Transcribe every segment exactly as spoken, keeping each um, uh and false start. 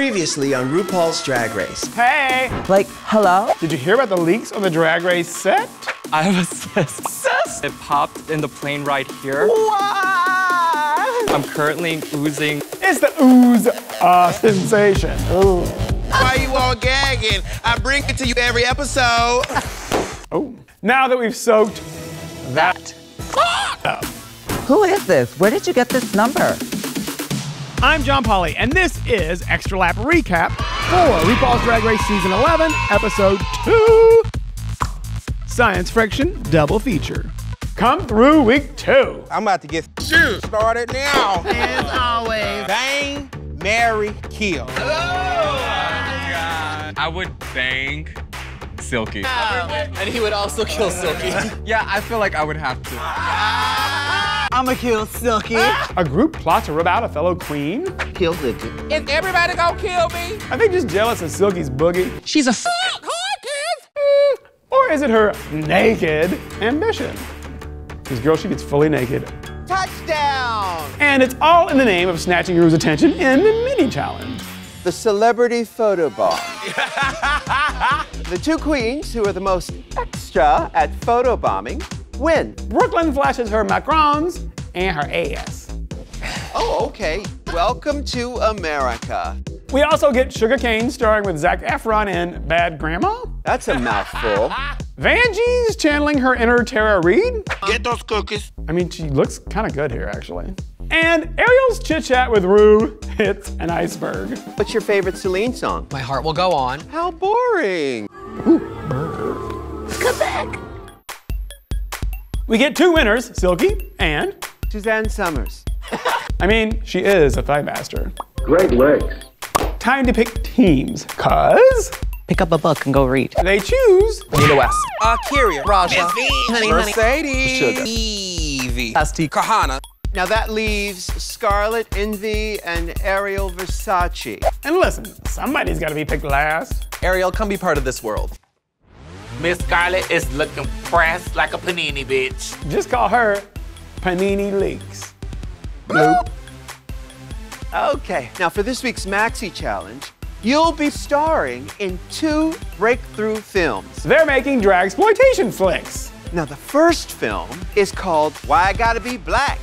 Previously on RuPaul's Drag Race. Hey! Like, hello? Did you hear about the leaks on the Drag Race set? I was obsessed. It popped in the plane right here. What? I'm currently oozing. It's the ooze uh, sensation. Ooh. Why are you all gagging? I bring it to you every episode. Oh. Now that we've soaked that up. Who is this? Where did you get this number? I'm John Pauly, and this is Extra Lap Recap for RuPaul's Drag Race Season eleven, Episode two, Science Friction Double Feature. Come through Week two. I'm about to get started now. As always. Bang, marry, kill. Oh, my God. I would bang Silky. Oh. And he would also kill Silky. Yeah, I feel like I would have to. Ah. I'ma kill Silky. Ah. A group plot to rip out a fellow queen? Kill Silky. Is everybody gonna kill me? Are they just jealous of Silky's boogie? She's a f***. Mm. Or is it her naked ambition? This girl, she gets fully naked. Touchdown! And it's all in the name of snatching Guru's attention in the mini-challenge. The celebrity photo bomb. The two queens who are the most extra at photo bombing win. Brooklyn flashes her macarons and her ass. Oh, okay. Welcome to America. We also get Sugar Cane starring with Zac Efron in Bad Grandma. That's a mouthful. Vanjie's channeling her inner Tara Reid. Get those cookies. I mean, she looks kind of good here, actually. And Ariel's chit-chat with Rue hits an iceberg. What's your favorite Celine song? My Heart Will Go On. How boring. Ooh. Come back. We get two winners, Silky and Suzanne Summers. I mean, she is a thigh master. Great legs. Time to pick teams, cause... Pick up a book and go read. They choose... Nina West. Akiria. Raja. Honey, Mercedes. Sugar. Evie. Asti. Kahanna. Now that leaves Scarlet Envy and Ariel Versace. And listen, somebody's gotta be picked last. Ariel, come be part of this world. Miss Scarlet is looking pressed like a panini, bitch. Just call her Panini Leaks. Bloop. Okay, now for this week's Maxi Challenge, you'll be starring in two breakthrough films. They're making dragsploitation flicks. Now the first film is called Why I Gotta Be Black.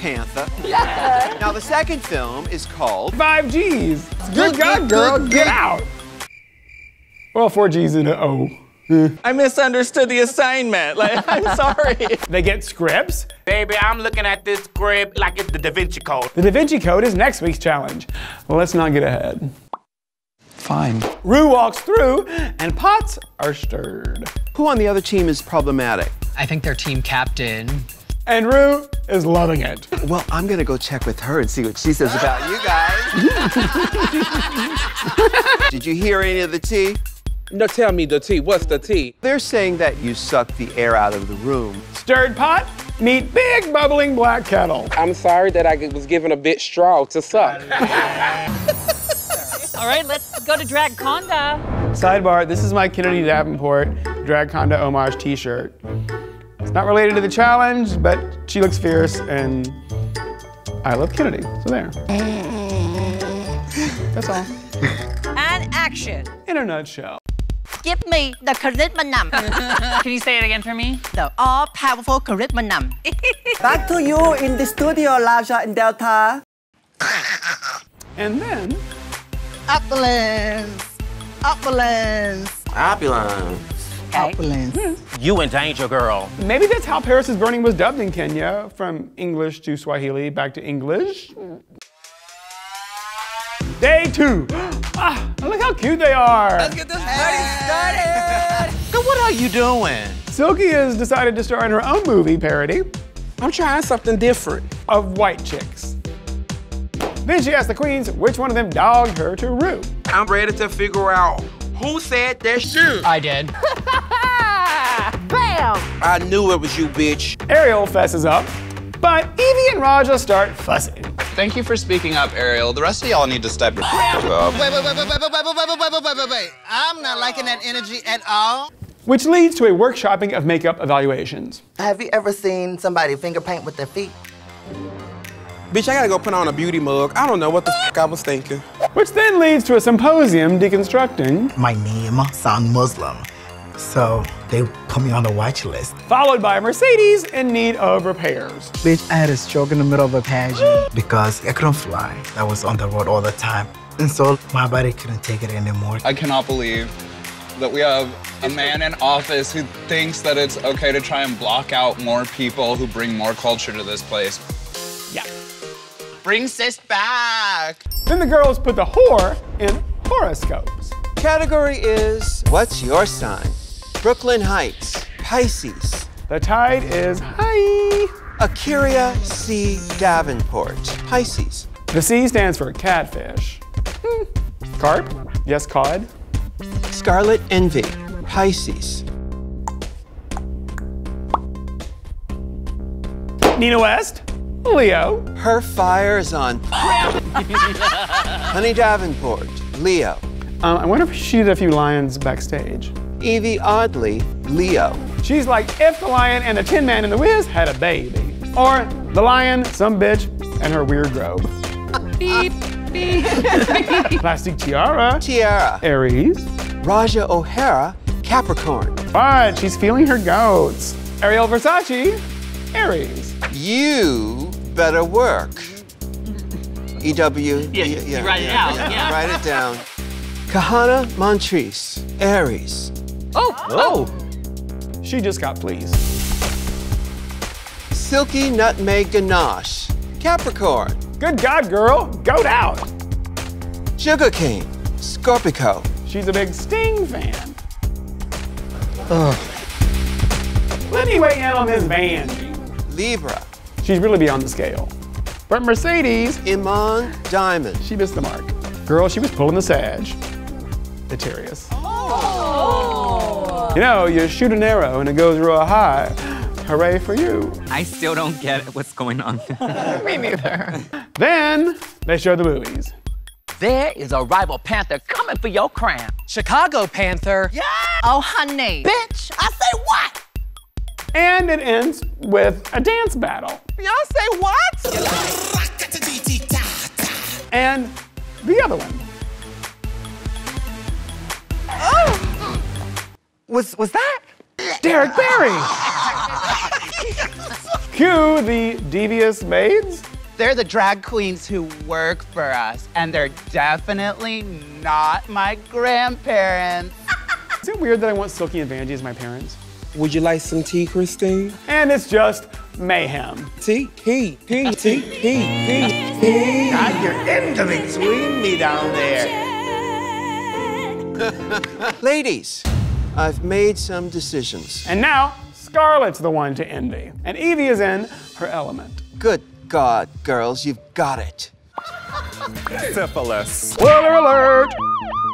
Panther. Yeah. Now the second film is called five G's. Good God, girl, get out. Well, four G's and an O. I misunderstood the assignment. Like, I'm sorry. They get scripts. Baby, I'm looking at this script like it's the Da Vinci Code. The Da Vinci Code is next week's challenge. Well, let's not get ahead. Fine. Rue walks through and pots are stirred. Who on the other team is problematic? I think their team captain. And Rue is loving it. Well, I'm gonna go check with her and see what she says about you guys. Did you hear any of the tea? No, tell me the tea. What's the tea? They're saying that you suck the air out of the room. Stirred pot, meet big bubbling black kettle. I'm sorry that I was given a bit straw to suck. All right, let's go to Dragconda. Sidebar, this is my Kennedy Davenport Dragconda homage t-shirt. It's not related to the challenge, but she looks fierce, and I love Kennedy, so there. That's all. And action. In a nutshell. Give me the kharitmanum. Can you say it again for me? The all-powerful kharitmanum. Back to you in the studio, Raja and Delta. And then... Opulence. Opulence. Opulence. Okay. You in danger, girl. Maybe that's how Paris is Burning was dubbed in Kenya, from English to Swahili, back to English. Day two. Ah, look how cute they are. Let's get this party started. So what are you doing? Silky has decided to star in her own movie parody. I'm trying something different. Of White Chicks. Then she asked the queens which one of them dogged her to Rue. I'm ready to figure out who said that shit. I did. Bam! I knew it was you, bitch. Ariel fesses up, but Evie and Raja start fussing. Thank you for speaking up, Ariel. The rest of y'all need to step up. Wait, wait, wait, wait, wait, wait, wait, wait, wait, wait, wait, wait. I'm not liking that energy at all. Which leads to a workshopping of makeup evaluations. Have you ever seen somebody finger paint with their feet? Bitch, I gotta go put on a beauty mug. I don't know what the f I was thinking. Which then leads to a symposium deconstructing. My name sound Muslim, so they put me on the watch list. Followed by a Mercedes in need of repairs. Bitch, I had a stroke in the middle of a pageant because I couldn't fly. I was on the road all the time. And so my body couldn't take it anymore. I cannot believe that we have a man in office who thinks that it's okay to try and block out more people who bring more culture to this place. Yeah. Bring sis back. Then the girls put the whore in horoscopes. Category is, what's your sign? Brooklyn Heights, Pisces. The tide is high. Akiria C. Davenport, Pisces. The C stands for catfish. Hmm. Carp, yes, cod. Scarlet Envy, Pisces. Nina West, Leo. Her fire is on. Honey Davenport, Leo. Um, I wonder if she did a few lions backstage. Evie Oddly, Leo. She's like if the lion and the Tin Man in The Wiz had a baby. Or the lion, some bitch, and her weird robe. Beep, beep. Plastic tiara. Tiara. Aries. Raja O'Hara, Capricorn. But she's feeling her goats. Ariel Versace, Aries. You better work. E W. Yeah, yeah, yeah, write yeah, it out. Yeah, yeah. Write it down. Kahanna Montrese, Aries. Oh, oh. Oh. She just got pleased. Silky Nutmeg Ganache, Capricorn. Good God, girl, goat out. Sugar Cane, Scorpio. She's a big Sting fan. Ugh. Let me weigh in on this Vanjie. Libra. She's really beyond the scale. But Mercedes. Iman Diamond. She missed the mark. Girl, she was pulling the sag. Deterious. Oh. You know, you shoot an arrow and it goes real high. Hooray for you. I still don't get what's going on. Me neither. Then they show the movies. There is a rival panther coming for your crown. Chicago Panther. Yeah. Oh, honey. Bitch, I say what? And it ends with a dance battle. Y'all say what? And the other one. Oh. Was, was that? Derek Barry. Cue the Devious Maids. They're the drag queens who work for us, and they're definitely not my grandparents. Is it weird that I want Silky and Vanjie as my parents? Would you like some tea, Christine? And it's just mayhem. Tea, tea, tea, tea, tea, tea, tea. God, you're in between me down there. Ladies, I've made some decisions. And now, Scarlett's the one to envy, and Evie is in her element. Good God, girls, you've got it. Syphilis. Spoiler alert!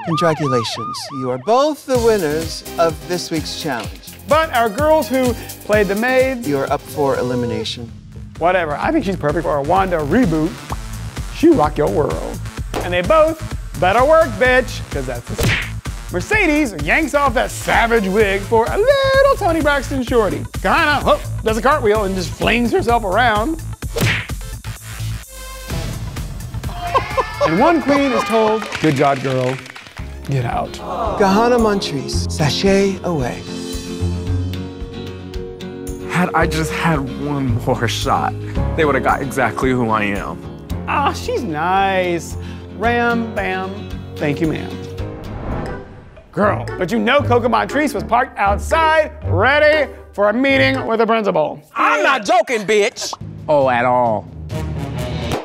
Congratulations, you are both the winners of this week's challenge. But our girls who played the maids... You're up for elimination. Whatever, I think she's perfect for a Wanda reboot. She rock your world. And they both better work, bitch, because that's the same. Mercedes yanks off that savage wig for a little Tony Braxton shorty. Kahanna whoop, does a cartwheel and just flings herself around. And one queen is told, good God, girl, get out. Oh. Kahanna Montrese, sashay away. Had I just had one more shot, they would have got exactly who I am. Ah, oh, she's nice. Ram, bam, thank you, ma'am. Girl, but you know Coco Montrese was parked outside, ready for a meeting with the principal. I'm not joking, bitch. Oh, at all.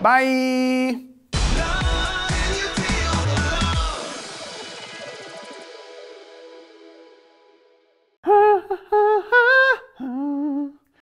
Bye.